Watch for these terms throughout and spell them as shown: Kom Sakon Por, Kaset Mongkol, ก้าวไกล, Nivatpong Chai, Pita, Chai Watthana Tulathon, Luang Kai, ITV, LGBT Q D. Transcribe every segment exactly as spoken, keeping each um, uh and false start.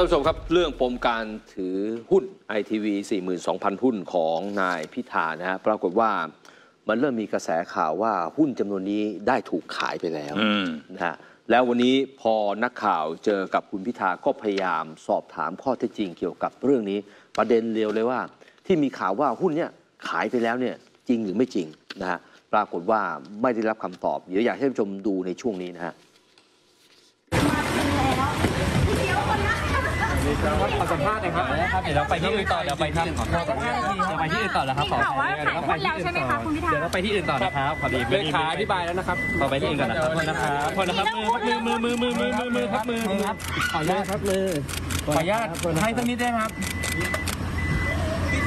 ท่านผู้ชมครับเรื่องปมการถือหุ้น ไอ ที วี สี่หมื่นสองพัน หุ้นของนายพิธานะฮะปรากฏว่ามันเริ่มมีกระแสข่าวว่าหุ้นจำนวนนี้ได้ถูกขายไปแล้วนะฮะแล้ววันนี้พอนักข่าวเจอกับคุณพิธาก็พยายามสอบถามข้อเท็จจริงเกี่ยวกับเรื่องนี้ประเด็นเร็วเลยว่าที่มีข่าวว่าหุ้นเนี่ยขายไปแล้วเนี่ยจริงหรือไม่จริงนะฮะปรากฏว่าไม่ได้รับคำตอบเดี๋ยวอยากให้ท่านผู้ชมดูในช่วงนี้นะฮะขอสัมภาษณ์หน่อยครับเดี๋ยวเราไปที่อื่นต่อเดี๋ยวไปที่อื่นต่อไปที่อื่นต่อแล้วครับขอเดี๋ยวเราไปที่อื่นต่อเดี๋ยวเราไปที่อื่นต่อนะครับขอดีเลยขาอธิบายแล้วนะครับขอไปที่อื่นก่อนนะครับนะครับขอนะครับมือมือมือมือมือมือครับมือครับขออนุญาตครับมือขออนุญาตให้สักนิดได้ไหมครับนิด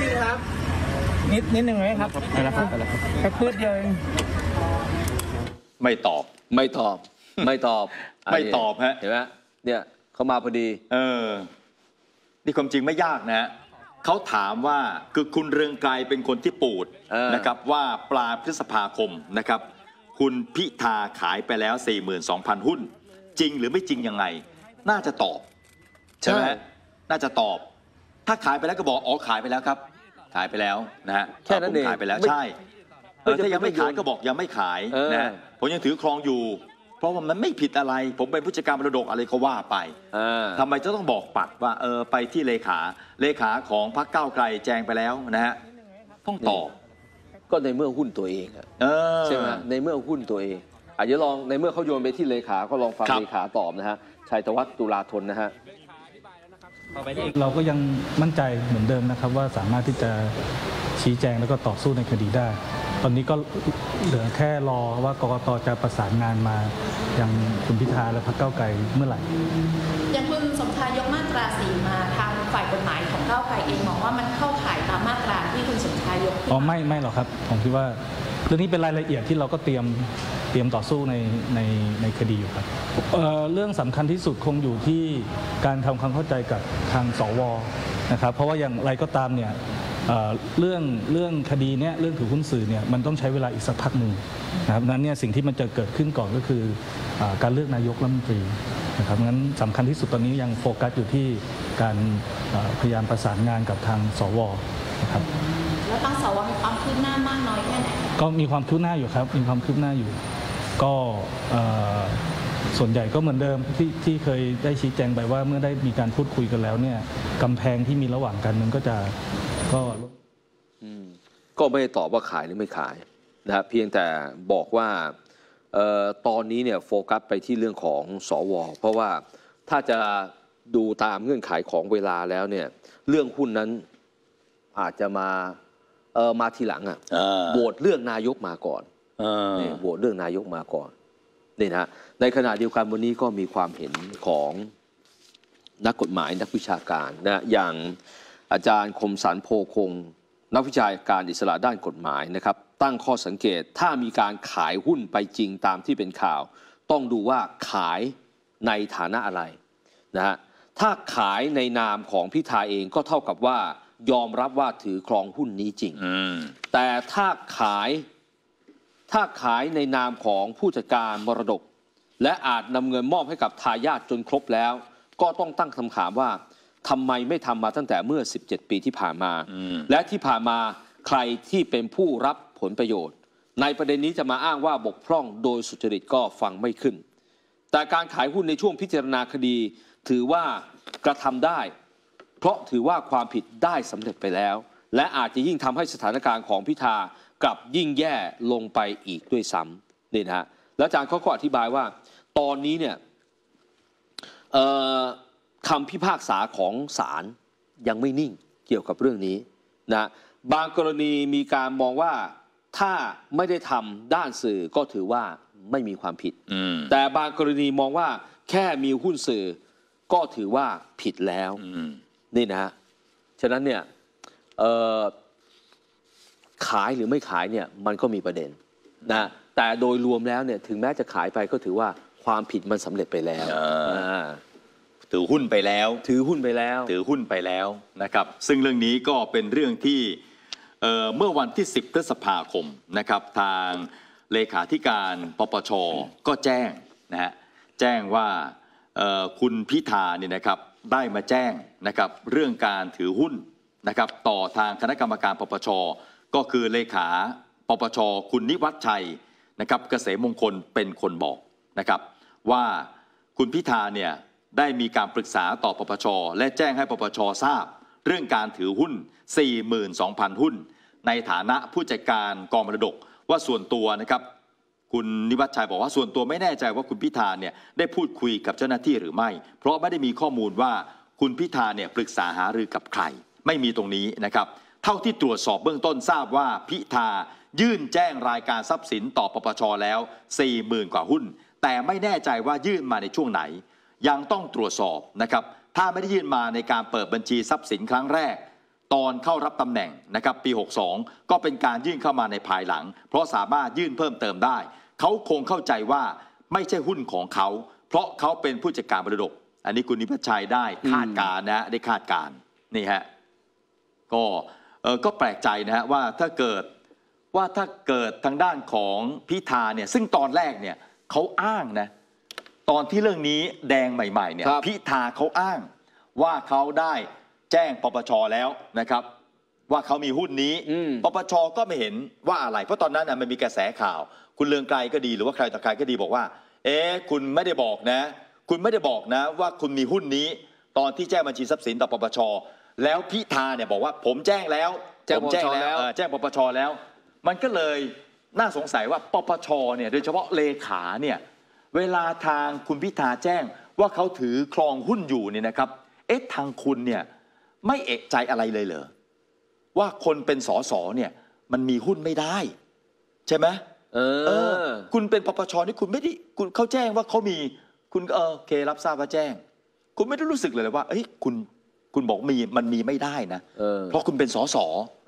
นึงครับนิดนิดหนึ่งไหมครับนะครับแค่พืชเดียวเองไม่ตอบไม่ตอบไม่ตอบไม่ตอบฮะเห็นไหมเนี่ยเขามาพอดีเออนี่ความจริงไม่ยากนะเขาถามว่าคือคุณเรืองไกรเป็นคนที่ปูดนะครับว่าปลายพฤษภาคมนะครับคุณพิธาขายไปแล้ว สี่หมื่นสองพัน หุ้นจริงหรือไม่จริงยังไงน่าจะตอบใช่ไหมน่าจะตอบถ้าขายไปแล้วก็บอกอ๋อขายไปแล้วครับขายไปแล้วนะฮะแค่นั้นเองขายไปแล้วใช่ถ้ายังไม่ขายก็บอกยังไม่ขายนะผมยังถือครองอยู่เพราะว่ามันไม่ผิดอะไรผมเป็นผู้จัดการมรดกอะไรก็ว่าไปทำไมจะต้องบอกปัดว่าเออไปที่เลขาเลขาของพรรคก้าวไกลแจงไปแล้วนะฮะต้องตอบก็ในเมื่อหุ้นตัวเองใช่ไหมในเมื่อหุ้นตัวเองอาจจะลองในเมื่อเขาโยนไปที่เลขาก็ลองฟังเลขาตอบนะฮะชัยธวัฒน์ตุลาธนนะฮะเราก็ยังมั่นใจเหมือนเดิมนะครับว่าสามารถที่จะชี้แจงแล้วก็ต่อสู้ในคดีได้ตอนนี้ก็เหลือแค่รอว่ากกต.จะประสานงานมาอย่างคุณพิธาและพรรคก้าวไกลเมื่อไหร่อย่างคุณสมชายยกมาตราสี่มาทางฝ่ายกฎหมายของก้าวไกลเองมองว่ามันเข้าข่ายตามมาตราที่คุณสมชายยกอ๋อไม่ไม่หรอกครับผมคิดว่าเรื่องนี้เป็นรายละเอียดที่เราก็เตรียมเตรียมต่อสู้ในในในคดีอยู่ครับ เอ่อ เรื่องสำคัญที่สุดคงอยู่ที่การทำความเข้าใจกับทางสว.นะครับเพราะว่าอย่างไรก็ตามเนี่ยเรื่องเรื่องคดีเนี้ยเรื่องถือหุ้นสื่อเนี่ยมันต้องใช้เวลาอีกสักพักหนึ่งนะครับนั้นเนี่ยสิ่งที่มันจะเกิดขึ้นก่อนก็คือการเลือกนายกรัฐมนตรีนะครับงั้นสำคัญที่สุดตอนนี้ยังโฟกัสอยู่ที่การพยายามประสานงานกับทางสว.นะครับแล้วทางสว.มีความคืบหน้ามากน้อยแค่ไหนก็มีความคืบหน้าอยู่ครับมีความคืบหน้าอยู่ก็ส่วนใหญ่ก็เหมือนเดิม ท, ที่เคยได้ชี้แจงไปว่าเมื่อได้มีการพูดคุยกันแล้วเนี่ยกำแพงที่มีระหว่างกันมันก็จะก็ก็ไม่ตอบว่าขายหรือไม่ขายนะครับเพียงแต่บอกว่าตอนนี้เนี่ยโฟกัสไปที่เรื่องของสวเพราะว่าถ้าจะดูตามเงื่อนไขของเวลาแล้วเนี่ยเรื่องหุ้นนั้นอาจจะมาเออมาทีหลังอ่ะโหวตเลือกนายกมาก่อนเนี่ยโหวตเลือกนายกมาก่อนนี่นะในขณะเดียวกันวันนี้ก็มีความเห็นของนักกฎหมายนักวิชาการนะอย่างอาจารย์คมสรรโพคงนักวิชาการอิสระด้านกฎหมายนะครับตั้งข้อสังเกตถ้ามีการขายหุ้นไปจริงตามที่เป็นข่าวต้องดูว่าขายในฐานะอะไรนะฮะถ้าขายในนามของพิธาเองก็เท่ากับว่ายอมรับว่าถือครองหุ้นนี้จริงแต่ถ้าขายถ้าขายในนามของผู้จัดการมรดกและอาจนำเงินมอบให้กับทายาทจนครบแล้วก็ต้องตั้งคำถามว่าทำไมไม่ทำมาตั้งแต่เมื่อสิบเจ็ดปีที่ผ่านมาและที่ผ่านมาใครที่เป็นผู้รับผลประโยชน์ในประเด็นนี้จะมาอ้างว่าบกพร่องโดยสุจริตก็ฟังไม่ขึ้นแต่การขายหุ้นในช่วงพิจารณาคดีถือว่ากระทำได้เพราะถือว่าความผิดได้สำเร็จไปแล้วและอาจจะยิ่งทำให้สถานการณ์ของพิธากลับยิ่งแย่ลงไปอีกด้วยซ้ำนี่นะฮะแล้วอาจารย์เขาก็อธิบายว่าตอนนี้เนี่ยคำพิพากษาของศาลยังไม่นิ่งเกี่ยวกับเรื่องนี้นะบางกรณีมีการมองว่าถ้าไม่ได้ทำด้านสื่อก็ถือว่าไม่มีความผิดแต่บางกรณีมองว่าแค่มีหุ้นสื่อก็ถือว่าผิดแล้วนี่นะฮะฉะนั้นเนี่ยขายหรือไม่ขายเนี่ยมันก็มีประเด็นนะแต่โดยรวมแล้วเนี่ยถึงแม้จะขายไปก็ถือว่าความผิดมันสำเร็จไปแล้วถือหุ้นไปแล้วถือหุ้นไปแล้วถือหุ้นไปแล้วนะครับซึ่งเรื่องนี้ก็เป็นเรื่องที่เมื่อวันที่สิบพฤษภาคมนะครับทางเลขาธิการปปชก็แจ้งนะฮะแจ้งว่าคุณพิธาเนี่ยนะครับ ได้มาแจ้งนะครับเรื่องการถือหุ้นนะครับต่อทางคณะกรรมการปปช.ก็คือเลขาปปช.คุณนิวัฒน์ชัยนะครับเกษมมงคลเป็นคนบอกนะครับว่าคุณพิธาเนี่ยได้มีการปรึกษาต่อปปช.และแจ้งให้ปปช.ทราบเรื่องการถือหุ้น สี่หมื่นสองพัน หุ้นในฐานะผู้จัดการกองมรดกว่าส่วนตัวนะครับคุณนิวัฒน์ชัยบอกว่าส่วนตัวไม่แน่ใจว่าคุณพิธาเนี่ยได้พูดคุยกับเจ้าหน้าที่หรือไม่เพราะไม่ได้มีข้อมูลว่าคุณพิธาเนี่ยปรึกษาหารือกับใครไม่มีตรงนี้นะครับเท่าที่ตรวจสอบเบื้องต้นทราบว่าพิธายื่นแจ้งรายการทรัพย์สินต่อปปช.แล้ว สี่หมื่น กว่าหุ้นแต่ไม่แน่ใจว่ายื่นมาในช่วงไหนยังต้องตรวจสอบนะครับถ้าไม่ได้ยื่นมาในการเปิดบัญชีทรัพย์สินครั้งแรกตอนเข้ารับตำแหน่งนะครับปีหกสองก็เป็นการยื่นเข้ามาในภายหลังเพราะสามารถยื่นเพิ่มเติมได้เขาคงเข้าใจว่าไม่ใช่หุ้นของเขาเพราะเขาเป็นผู้จัดการมรดกอันนี้คุณนิพัชชัยได้คาดการณ์นะได้คาดการณ์นี่ฮะก็เออก็แปลกใจนะฮะว่าถ้าเกิดว่าถ้าเกิดทางด้านของพิธาเนี่ยซึ่งตอนแรกเนี่ยเขาอ้างนะตอนที่เรื่องนี้แดงใหม่ๆเนี่ยพิธาเขาอ้างว่าเขาได้แจ้งปปช.แล้วนะครับว่าเขามีหุ้นนี้ปปช.ก็ไม่เห็นว่าอะไรเพราะตอนนั้นมันมีกระแสข่าวคุณเลืองไกลก็ดีหรือว่าใครต่อใครก็ดีบอกว่าเอ๊ะคุณไม่ได้บอกนะคุณไม่ได้บอกนะว่าคุณมีหุ้นนี้ตอนที่แจ้งบัญชีทรัพย์สินต่อปปช.แล้วพิธาเนี่ยบอกว่าผมแจ้งแล้วผมแจ้งแล้วแจ้งปปช.แล้วมันก็เลยน่าสงสัยว่าปปช.เนี่ยโดยเฉพาะเลขาเนี่ยเวลาทางคุณพิธาแจ้งว่าเขาถือครองหุ้นอยู่เนี่ยนะครับเอ๊ะทางคุณเนี่ยไม่เอกใจอะไรเลยเหรอว่าคนเป็นสสเนี่ยมันมีหุ้นไม่ได้ใช่ไหมเออเออคุณเป็นปปช.นี่คุณไม่ได้คุณเขาแจ้งว่าเขามีคุณเออโอเครับทราบว่าแจ้งคุณไม่ได้รู้สึกเลยเลยว่าเอ้ยคุณคุณบอกมีมันมีไม่ได้นะ เ, ออเพราะคุณเป็นสส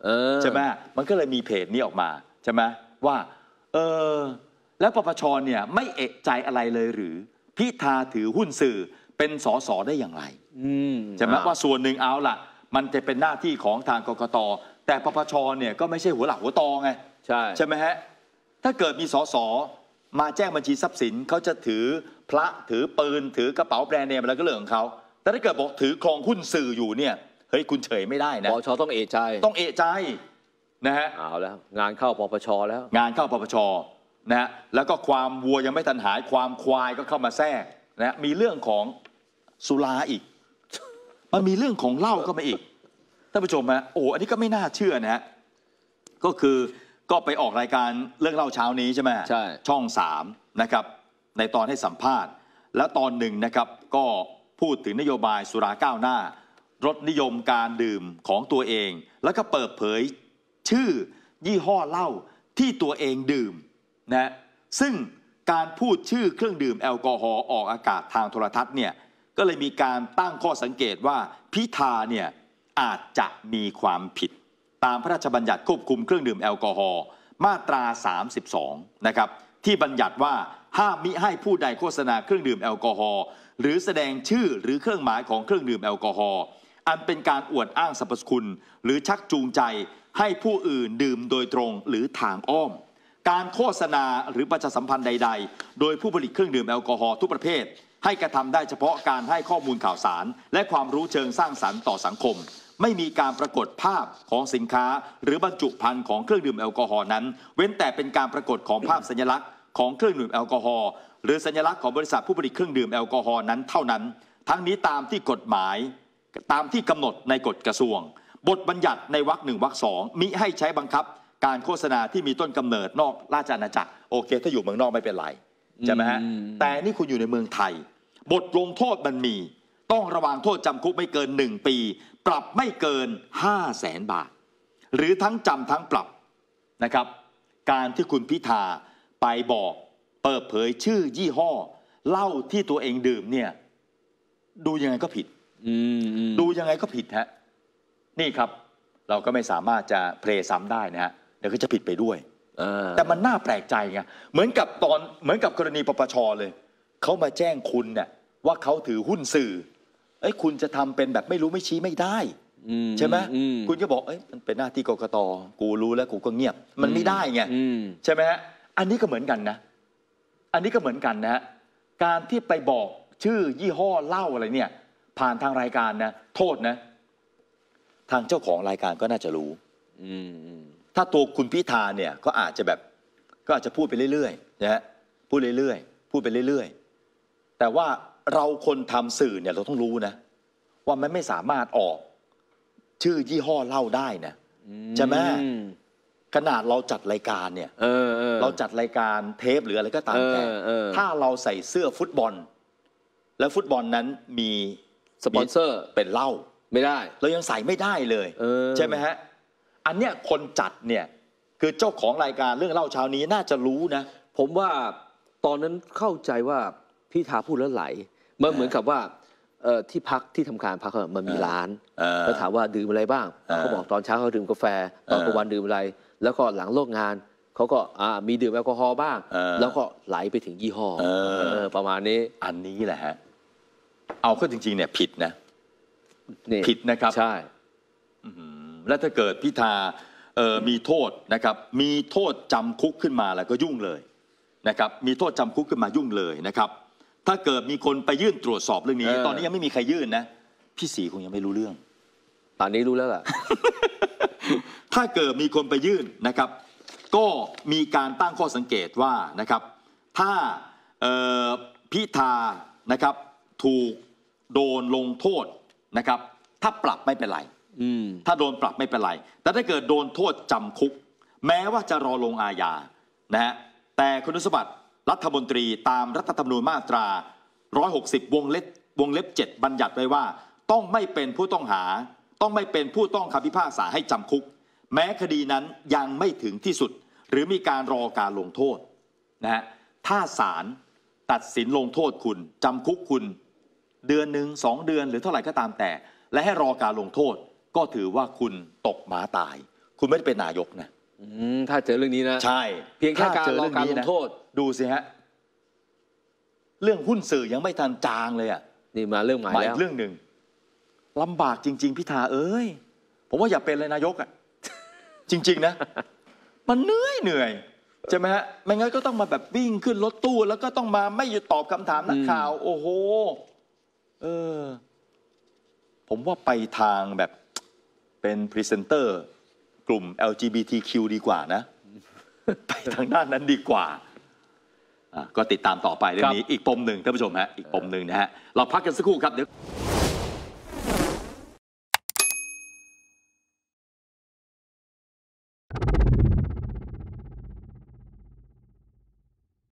เออใช่ไหมมันก็เลยมีเพจนี้ออกมาใช่ไหมว่าเออแล้วปปช.เนี่ยไม่เอกใจอะไรเลยหรือพิธาถือหุ้นสื่อเป็นสสได้อย่างไรใช่ไหมว่าส่วนหนึ่งเอาล่ะมันจะเป็นหน้าที่ของทางกกต.แต่ปปช.เนี่ยก็ไม่ใช่หัวหลักหัวตอไงใช่ใช่ไหมฮะถ้าเกิดมีสสมาแจ้งบัญชีทรัพย์สินเขาจะถือพระถือปืนถือกระเป๋าแบรนด์เนมอะไรก็เรื่องของเขาแต่ถ้าเกิดบอกถือครองหุ้นสื่ออยู่เนี่ยเฮ้ยคุณเฉยไม่ได้นะปปช.ต้องเอะใจต้องเอะใจนะฮะเอาแล้วงานเข้าปปช.แล้วงานเข้าปปช.นะฮะแล้วก็ความวัวยังไม่ทันหายความควายก็เข้ามาแทรกนะมีเรื่องของสุราอีกมันมีเรื่องของเหล้าเข้ามาอีกท่านผู้ชมฮะโอ้อันนี้ก็ไม่น่าเชื่อนะฮะก็คือก็ไปออกรายการเรื่องเล่าเช้านี้ใช่ไหมใช่ช่องสามนะครับในตอนให้สัมภาษณ์และตอนหนึ่งนะครับก็พูดถึงนโยบายสุราก้าวหน้ารสนิยมการดื่มของตัวเองแล้วก็เปิดเผยชื่อยี่ห้อเหล้าที่ตัวเองดื่มนะซึ่งการพูดชื่อเครื่องดื่มแอลกอฮอล์ออกอากาศทางโทรทัศน์เนี่ยก็เลยมีการตั้งข้อสังเกตว่าพิธาเนี่ยอาจจะมีความผิดตามพระราชบัญญัติควบคุมเครื่องดื่มแอลกอฮอล์มาตราสามสิบสองนะครับที่บัญญัติว่าห้ามมิให้ผู้ใดโฆษณาเครื่องดื่มแอลกอฮอล์หรือแสดงชื่อหรือเครื่องหมายของเครื่องดื่มแอลกอฮอล์อันเป็นการอวดอ้างสรรพคุณหรือชักจูงใจให้ผู้อื่นดื่มโดยตรงหรือทางอ้อมการโฆษณาหรือประชาสัมพันธ์ใดๆโดยผู้ผลิตเครื่องดื่มแอลกอฮอล์ทุกประเภทให้กระทำได้เฉพาะการให้ข้อมูลข่าวสารและความรู้เชิงสร้างสรรค์ต่อสังคมไม่มีการปรากฏภาพของสินค้าหรือบรรจุภัณฑ์ของเครื่องดื่มแอลกอฮอล์นั้นเว้นแต่เป็นการปรากฏของภาพสัญลักษณ์ของเครื่องดื่มแอลกอฮอล์หรือสัญลักษณ์ของบริษัทผู้ผลิตเครื่องดื่มแอลกอฮอล์นั้นเท่านั้นทั้งนี้ตามที่กฎหมายตามที่กำหนดในกฎกระทรวงบทบัญญัติในวรรคหนึ่งวรรคสองมิให้ใช้บังคับการโฆษณาที่มีต้นกำเนิดนอกราชอาณาจักรโอเคถ้าอยู่เมืองนอกไม่เป็นไรใช่ไหมฮะแต่นี่คุณอยู่ในเมืองไทยบทลงโทษมันมีต้องระวังโทษจำคุกไม่เกินหนึ่งปีปรับไม่เกิน ห้าแสน บาทหรือทั้งจำทั้งปรับนะครับการที่คุณพิธาไปบอกเปิดเผยชื่อยี่ห้อเหล้าที่ตัวเองดื่มเนี่ยดูยังไงก็ผิดดูยังไงก็ผิดฮะนี่ครับเราก็ไม่สามารถจะเพลย์ซ้ำได้นะฮะเดี๋ยวก็จะผิดไปด้วยแต่มันน่าแปลกใจไงเหมือนกับตอนเหมือนกับกรณีปปช.เลยเขามาแจ้งคุณเนี่ยว่าเขาถือหุ้นสื่อไอ้คุณจะทำเป็นแบบไม่รู้ไม่ชี้ไม่ได้ใช่ไหมคุณก็บอกเอ้ยมันเป็นหน้าที่กกต.กูรู้แล้วกูก็เงียบมันไม่ได้ไงใช่ไหมฮะอันนี้ก็เหมือนกันนะอันนี้ก็เหมือนกันนะฮะการที่ไปบอกชื่อยี่ห้อเหล้าอะไรเนี่ย ผ่านทางรายการนะโทษนะทางเจ้าของรายการก็น่าจะรู้อืมถ้าตัวคุณพิธาเนี่ยก็อาจจะแบบก็อาจจะพูดไปเรื่อยๆนะฮะพูดเรื่อยๆพูดไปเรื่อยๆแต่ว่าเราคนทำสื่อเนี่ยเราต้องรู้นะว่ามันไม่สามารถออกชื่อยี่ห้อเล่าได้นะใช่ไหมขนาดเราจัดรายการเนี่ยเออเราจัดรายการเทปหรืออะไรก็ตามแต่ถ้าเราใส่เสื้อฟุตบอลแล้วฟุตบอลนั้นมีสปอนเซอร์เป็นเหล้าไม่ได้เรายังใส่ไม่ได้เลยใช่ไหมฮะอันเนี้ยคนจัดเนี่ยคือเจ้าของรายการเรื่องเล่าเช้านี้น่าจะรู้นะผมว่าตอนนั้นเข้าใจว่าพิธาพูดแล้วไหลมันเหมือนกับว่าที่พักที่ทำการพักมันมีร้านแล้วถามว่าดื่มอะไรบ้างเขาบอกตอนเช้าเขาดื่มกาแฟตอนกลางวันดื่มอะไรแล้วก็หลังเลิกงานเขาก็มีดื่มแอลกอฮอล์บ้างแล้วก็ไหลไปถึงยี่ห้อประมาณนี้อันนี้แหละฮะเอาเข้าจริงๆเนี่ยผิดนะผิดนะครับใช่และถ้าเกิดพิธามีโทษนะครับมีโทษจำคุกขึ้นมาแล้วก็ยุ่งเลยนะครับมีโทษจำคุกขึ้นมายุ่งเลยนะครับถ้าเกิดมีคนไปยื่นตรวจสอบเรื่องนี้ตอนนี้ยังไม่มีใครยื่นนะพี่ศรีคงยังไม่รู้เรื่องตอนนี้รู้แล้วล่ะ ถ้าเกิดมีคนไปยื่นนะครับก็มีการตั้งข้อสังเกตว่านะครับถ้าพิธานะครับถูกโดนลงโทษนะครับถ้าปรับไม่เป็นไรถ้าโดนปรับไม่เป็นไรแต่ถ้าเกิดโดนโทษจำคุกแม้ว่าจะรอลงอาญานะฮะแต่คุณสมบัติรัฐมนตรีตามรัฐธรรมนูญมาตราหนึ่งร้อยหกสิบวงเล็บวงเล็บเจ็ดบัญญัติไว้ว่าต้องไม่เป็นผู้ต้องหาต้องไม่เป็นผู้ต้องคำพิพากษาให้จำคุกแม้คดีนั้นยังไม่ถึงที่สุดหรือมีการรอการลงโทษนะฮะถ้าศาลตัดสินลงโทษคุณจำคุกคุณเดือนหนึ่งสองเดือนหรือเท่าไหร่ก็ตามแต่และให้รอการลงโทษก็ถือว่าคุณตกม้าตายคุณไม่ได้เป็นนายกนะถ้าเจอเรื่องนี้นะใช่เพียงแค่การรอการลงโทษดูสิฮะเรื่องหุ้นสื่อยังไม่ทันจางเลยอ่ะนี่มาเรื่องใหม่แล้วเรื่องหนึ่งลำบากจริงๆพิธาเอ้ยผมว่าอย่าเป็นเลยนายกอ่ะจริงๆนะมันเหนื่อยเหนื่อยใช่ไหมฮะไม่งั้นก็ต้องมาแบบวิ่งขึ้นรถตู้แล้วก็ต้องมาไม่หยุดตอบคำถามนักข่าวโอ้โหเออผมว่าไปทางแบบเป็นพรีเซนเตอร์กลุ่ม แอล จี บี ที คิว ดีกว่านะ ไปทางด้านนั้นดีกว่าก็ติดตามต่อไปเรื่องนี้อีกปมหนึ่งท่านผู้ชมฮะอีกปมหนึ่งนะฮะเราพักกันสักครู่ครับเดี๋ยว